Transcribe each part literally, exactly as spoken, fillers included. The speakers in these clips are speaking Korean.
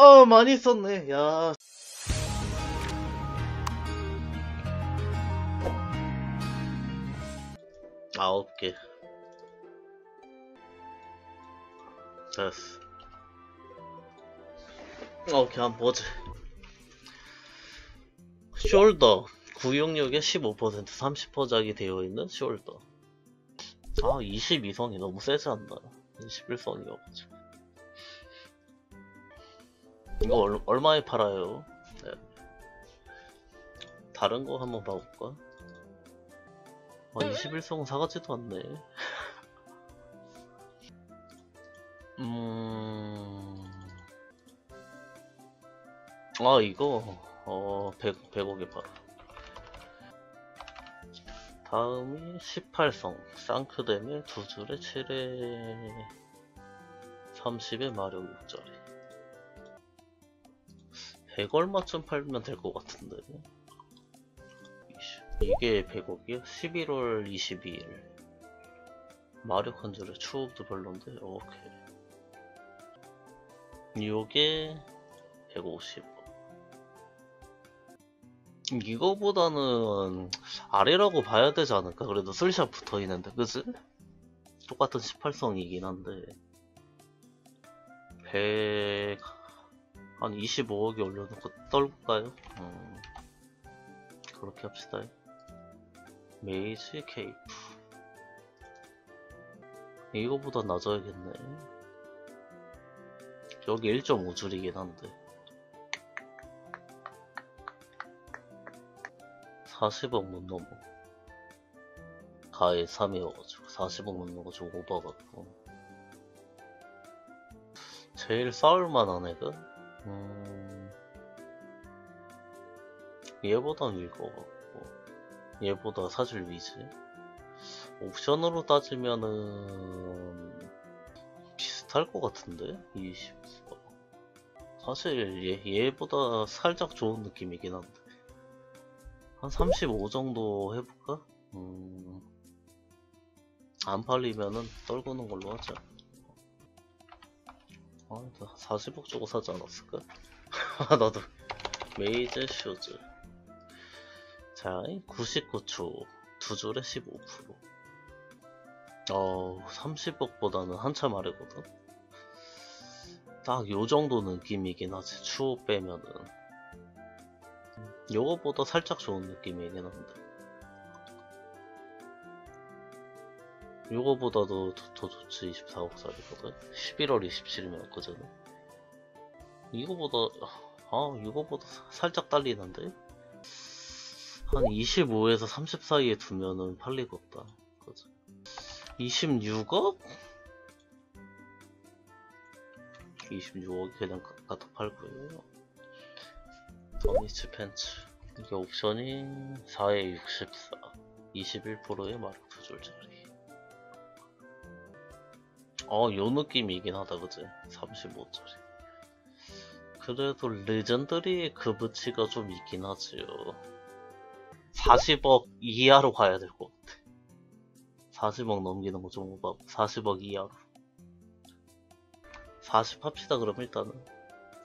아, 많이 썼네. 야. 아홉 개. 됐어. 오케이, 한번 보자. 숄더. 구육육에 십오 퍼센트, 삼십 퍼센트작이 되어있는 숄더. 아, 이십이 선이 너무 세지 않나. 이십일 선이어가지고. 이거 얼, 얼마에 팔아요? 네. 다른 거 한번 봐볼까? 아, 이십일 선 사가지도 않네. 음... 아, 이거 어... 백, 백억에 팔아. 다음이 십팔 성 쌍크뎀에 두 줄에 칠에 삼십에 마력 육 짜리. 백 얼마쯤 팔면 될 것 같은데. 이게 백억이요? 십일월 이십이일. 마력 한 줄에 추억도 별론데. 오케이. 요게 백오십. 이거보다는 아래라고 봐야 되지 않을까? 그래도 슬샷 붙어있는데, 그치? 똑같은 십팔 성이긴 한데 백... 한 이십오억에 올려놓고 떨까요? 음... 그렇게 합시다. 메이지 케이프 이거보다 낮아야겠네. 여기 일 점 오 줄이긴 한데 사십억 못 넘어. 가해 삼이어가지고 사십억 못 넘어 좀 오버갖고. 제일 싸울만한 애가? 음... 얘보단 위일 것 같고 얘보다 사실 위지. 옵션으로 따지면은 비슷할 것 같은데? 이십... 사실 얘, 얘보다 살짝 좋은 느낌이긴 한데 한 삼십오 정도 해볼까? 음... 안 팔리면은 떨구는 걸로 하자. 아, 사십억 주고 사지 않았을까? 나도. 메이저 슈즈. 자, 구십구 초. 두 줄에 십오 퍼센트. 어, 삼십억보다는 한참 아래거든? 딱 요 정도 느낌이긴 하지. 추호 빼면은. 요거보다 살짝 좋은 느낌이긴 한데. 요거보다도 더, 더 좋지. 이십사억짜리거든. 십일월 이십칠일이면 그제는. 이거보다 아 이거보다 살짝 딸리는데 한 이십오에서 삼십 사이에 두면은 팔리겠다. 그죠? 이십육억? 이십육억이 그냥 갖다 팔고요. 더니츠 팬츠 이게 옵션이 사에 육십사, 이십일 퍼센트에 마력 두 줄짜리. 어, 요 느낌이긴 하다, 그치? 삼십오짜리. 그래도 레전더리의 급여치가 좀 있긴 하지요. 사십억 이하로 가야 될 것 같아. 사십억 넘기는 거 좀 오바고. 사십억 이하로. 사십 합시다, 그럼 일단은.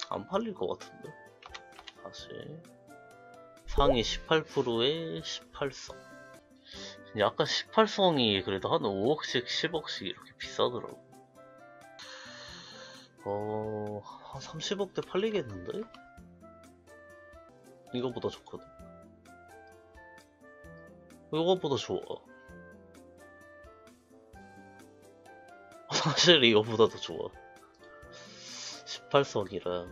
안 팔릴 것 같은데? 사실. 상위 십팔 퍼센트에 십팔 성. 약간 십팔 성이 그래도 한 오억씩, 십억씩 이렇게 비싸더라고. 어... 한 삼십억대 팔리겠는데? 이거보다 좋거든. 이거보다 좋아. 사실 이거보다 더 좋아. 십팔 성이랑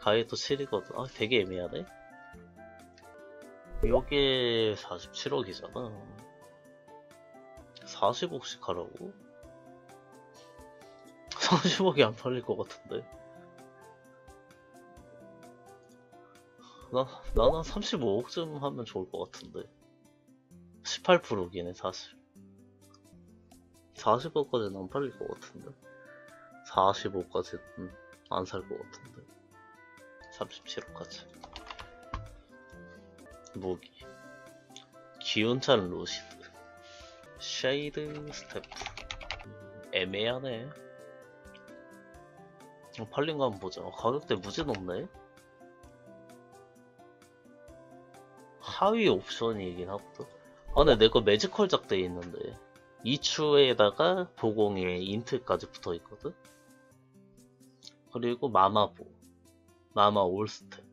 가이도 칠이거든. 아, 되게 애매하네. 요게 사십칠억이잖아. 사십억씩 하라고? 삼십억이 안 팔릴 것 같은데. 나, 나는 한 삼십오억쯤 하면 좋을 것 같은데. 십팔 퍼센트이네, 사실. 사십억까지는 안 팔릴 것 같은데. 사십오까지는 안 살 것 같은데. 삼십칠억까지. 무기 기운찬 루시드 쉐이드 스태프. 애매하네. 어, 팔린 거 한번 보자. 어, 가격대 무지 높네. 하위 옵션이긴 하거든. 아 근데 내거 매지컬 작대에 있는데 이추에다가 보공에 인트까지 붙어있거든. 그리고 마마보 마마 올스텝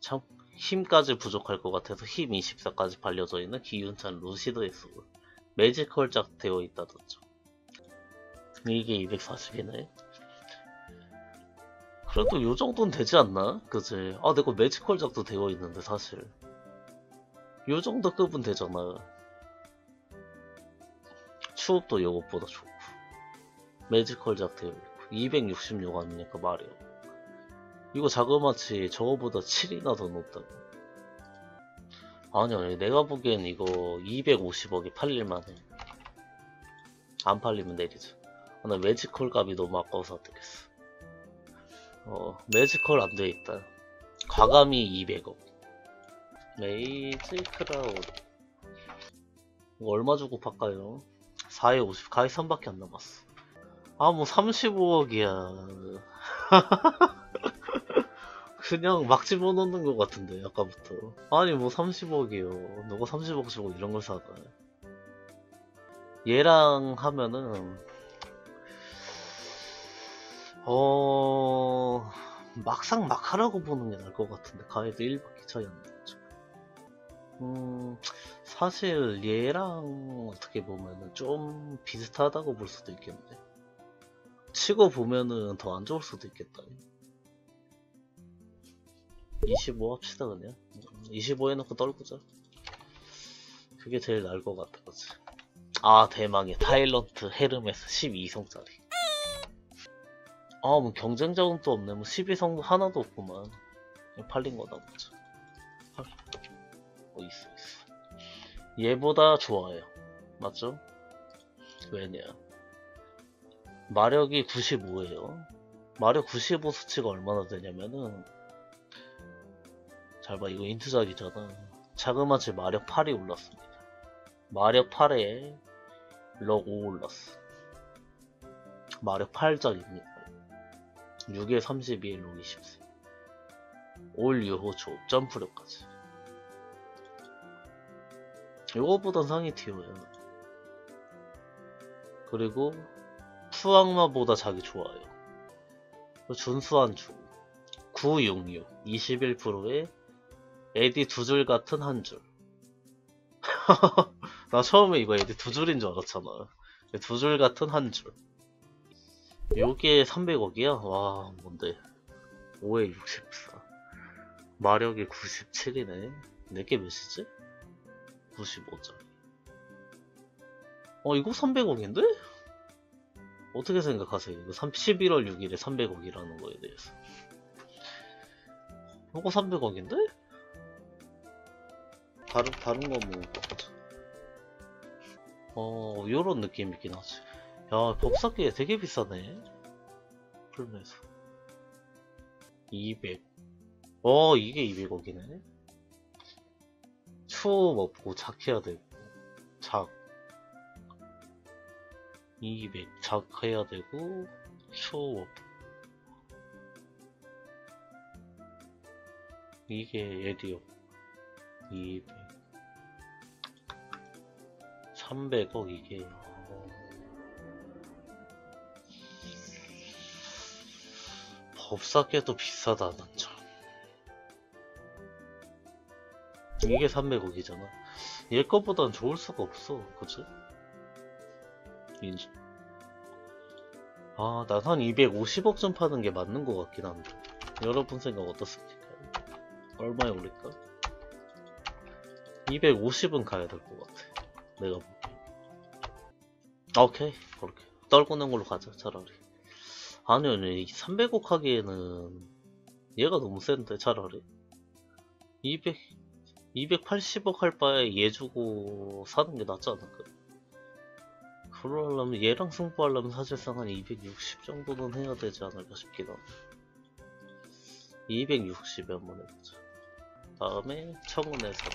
참 힘까지 부족할 것 같아서 힘 이십사까지 발려져 있는 기운찬 루시드 에스고 매지컬 작 되어 있다던죠. 이게 이백사십이네 그래도 요정도는 되지 않나? 그치? 아 내거 매지컬 작도 되어 있는데 사실 요정도 급은 되잖아. 추업도 요것보다 좋고 매지컬 작 되어 있고 이백육십육 아니니까 말이야. 이거 자그마치 저거보다 칠이나 더 높다고. 아니 아니 내가 보기엔 이거 이백오십억에 팔릴만해. 안 팔리면 내리죠. 아, 나 매지컬 값이 너무 아까워서 어떡했어. 어 매지컬 안 돼있다. 과감히 이백억 메이지 크라우드 이거 얼마 주고 팔까요? 사에 오십 가히 삼밖에 안 남았어. 아 뭐 삼십오억이야 그냥 막 집어넣는 것 같은데 아까부터. 아니 뭐 삼십억이요 누가 삼십억 주고 이런 걸 사가. 얘랑 하면은 어... 막상 막 하라고 보는 게 나을 것 같은데 가해도 일밖에 차이 안 나죠. 음... 사실 얘랑 어떻게 보면은 좀 비슷하다고 볼 수도 있겠네. 치고 보면은 더 안 좋을 수도 있겠다. 이십오 합시다 그냥. 이십오 해놓고 떨구자. 그게 제일 나을 것 같아. 그치? 아 대망의 타일런트 헤르메스 십이성짜리. 아 뭐 경쟁자는 또 없네. 뭐 십이성 하나도 없구만. 팔린 거다 보자. 어 있어 있어. 얘보다 좋아요. 맞죠? 왜냐 마력이 구십오예요. 마력 구십오 수치가 얼마나 되냐면은 잘 봐 이거 인트작이잖아. 자그마치 마력 팔이 올랐습니다. 마력 팔에 럭 오 올랐어. 마력 팔작입니다. 육에 삼십이에 럭 이십사 올 유호 조 점프력까지. 요거보단 상위 티어예요. 그리고 푸악마보다 자기 좋아요. 준수한 주 구백육십육 이십일 퍼센트에 에디 두 줄 같은 한 줄. 나 처음에 이거 에디 두 줄인 줄 알았잖아. 두 줄 같은 한 줄. 요게 삼백억이야? 와 뭔데. 오에 육십사 마력이 구십칠이네 내게 몇이지? 구십오점. 어 이거 삼백억인데? 어떻게 생각하세요? 이거 십일월 육일에 삼백억이라는 거에 대해서. 이거 삼백억인데? 다른, 다른 거 보는 거 같아. 어, 요런 느낌 있긴 하지. 야, 법사기에 되게 비싸네. 풀면서. 이백. 어, 이게 이백억이네. 추움 없고, 작해야 되고. 작. 이백 작 해야 되고 추업 이게 에디오 이백 삼백억 이게 법사께도 비싸다는 점. 이게 삼백억이잖아. 얘 거보단 좋을 수가 없어. 그치? 인정. 아, 난 한 이백오십억 좀 파는 게 맞는 것 같긴 한데. 여러분 생각 어떻습니까? 얼마에 올릴까? 이백오십은 가야 될 것 같아. 내가 볼게. 오케이. 그렇게. 떨구는 걸로 가자, 차라리. 아니, 아니, 삼백억 하기에는 얘가 너무 센데, 차라리. 이백, 이백팔십억 할 바에 얘 주고 사는 게 낫지 않을까? 그러려면 얘랑 승부하려면 사실상 한 이백육십 정도는 해야 되지 않을까 싶기도 하고. 이백육십에 한번 해보자. 다음에 청운에서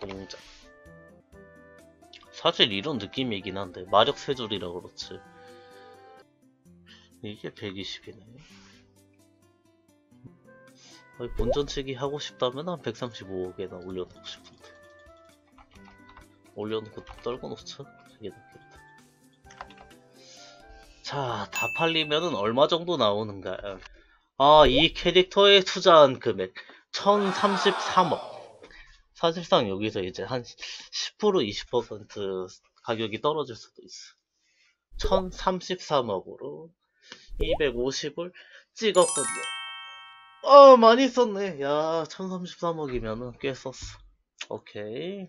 종작. 사실 이런 느낌이긴 한데 마력 세 줄이라 그렇지 이게 백이십이네. 본전치기 하고 싶다면 한 백삼십오억에나 올려놓고 싶은데. 올려놓고 떨고 놓자. 되게 낫겠다. 자, 다 팔리면은 얼마 정도 나오는가? 아, 이 캐릭터에 투자한 금액 천삼십삼억. 사실상 여기서 이제 한 십 퍼센트 이십 퍼센트 가격이 떨어질 수도 있어. 천삼십삼억으로 이백오십을 찍었군요. 어, 많이 썼네. 야, 천삼십삼억이면은 꽤 썼어. 오케이.